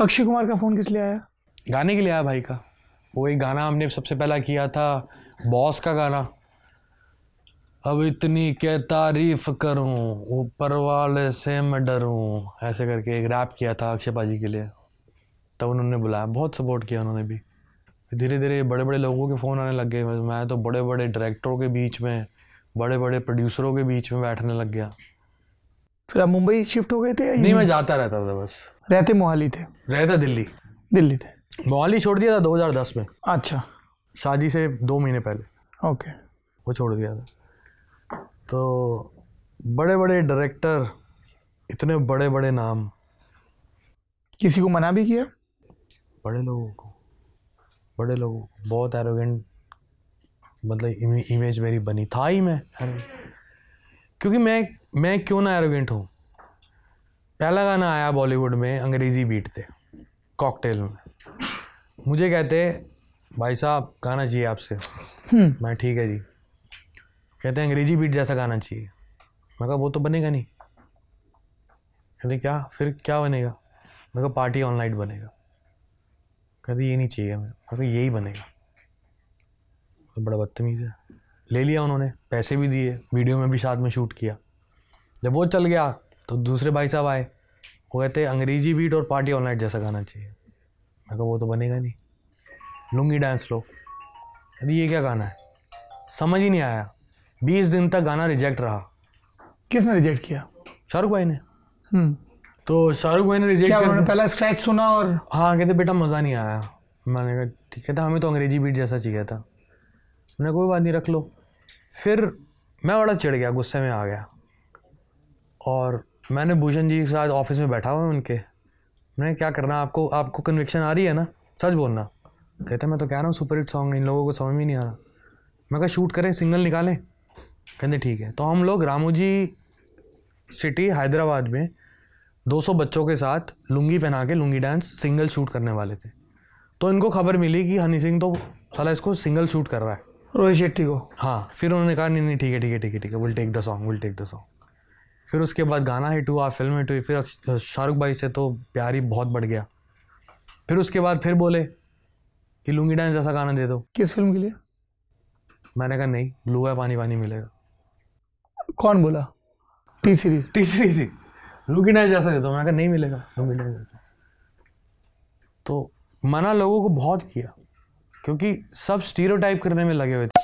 अक्षय कुमार का फ़ोन किस लिए आया? गाने के लिए आया भाई का। वो एक गाना हमने सबसे पहला किया था, बॉस का गाना। अब इतनी क्या तारीफ करूं, ऊपर वाले से मैं डरूं, ऐसे करके एक रैप किया था अक्षय बाजी के लिए। तब उन्होंने बुलाया, बहुत सपोर्ट किया उन्होंने भी। धीरे धीरे बड़े बड़े लोगों के फ़ोन आने लग गए। मैं तो बड़े बड़े डायरेक्टरों के बीच में, बड़े बड़े प्रोड्यूसरों के बीच में बैठने लग गया। फिर आप मुंबई शिफ्ट हो गए थे? नहीं, मैं जाता रहता था बस। रहते मोहाली थे? रहता दिल्ली। दिल्ली थे? मोहाली छोड़ दिया था 2010 में। अच्छा। शादी से 2 महीने पहले। ओके। वो छोड़ दिया था। तो बड़े बड़े डायरेक्टर, इतने बड़े बड़े नाम। किसी को मना भी किया? बड़े लोगों को, बड़े लोग बहुत एरोगेंट, मतलब इमेज मेरी बनी था ही मैं, क्योंकि मैं क्यों ना एरोगेंट हूँ। पहला गाना आया बॉलीवुड में, अंग्रेज़ी बीट थे, कॉकटेल में। मुझे कहते, भाई साहब गाना चाहिए आपसे। मैं ठीक है जी। कहते अंग्रेज़ी बीट जैसा गाना चाहिए। मैं कहा वो तो बनेगा नहीं। कहते क्या, फिर क्या बनेगा? मैं कहा पार्टी ऑन नाइट बनेगा। कहते ये नहीं चाहिए। मैं कहा यही बनेगा। तो बड़ा बदतमीज़ है। ले लिया उन्होंने, पैसे भी दिए, वीडियो में भी साथ में शूट किया। जब वो चल गया तो दूसरे भाई साहब आए, वो कहते अंग्रेजी बीट और पार्टी ऑल नाइट जैसा गाना चाहिए। मैं कहा वो तो बनेगा नहीं। लुंगी डांस लो। अभी ये क्या गाना है, समझ ही नहीं आया। 20 दिन तक गाना रिजेक्ट रहा। किसने रिजेक्ट किया? शाहरुख भाई ने। तो शाहरुख भाई ने रिजेक्ट किया। पहला स्क्रैच सुना और हाँ, कहते बेटा मज़ा नहीं आया। मैंने कहा ठीक है, था हमें तो अंग्रेजी बीट जैसा चाहिए था। मैंने कोई बात नहीं, रख लो। फिर मैं बड़ा चिढ़ गया, गुस्से में आ गया। और मैंने भूषण जी के साथ ऑफिस में बैठा हुआ उनके, मैंने क्या करना आपको, आपको कन्विक्शन आ रही है ना, सच बोलना। कहते मैं तो कह रहा हूँ सुपर हिट सॉन्ग, इन लोगों को समझ में नहीं आ रहा। मैं कहा शूट करें, सिंगल निकालें। कहते ठीक है। तो हम लोग रामो जी सिटी हैदराबाद में 200 बच्चों के साथ लुंगी पहना के लुंगी डांस सिंगल शूट करने वाले थे। तो इनको खबर मिली कि हनी सिंह तो साला इसको सिंगल शूट कर रहा है, रोहित शेट्टी को। हाँ, फिर उन्होंने कहा नहीं ठीक है ठीक है ठीक है ठीक है, will take the song, will take the song. फिर उसके बाद गाना हिट हुआ, फिल्म हिट हुई। फिर शाहरुख भाई से तो प्यार ही बहुत बढ़ गया। फिर उसके बाद फिर बोले कि लुंगी डांस जैसा गाना दे दो। किस फिल्म के लिए? मैंने कहा नहीं, ब्लू है पानी पानी मिलेगा। कौन बोला? टी सीरीज ही लुंगी डांस जैसा दे दो। मैंने कहा नहीं मिलेगा लुंगी डांस। तो मना लोगों को बहुत किया, क्योंकि सब स्टीरियोटाइप करने में लगे हुए थे।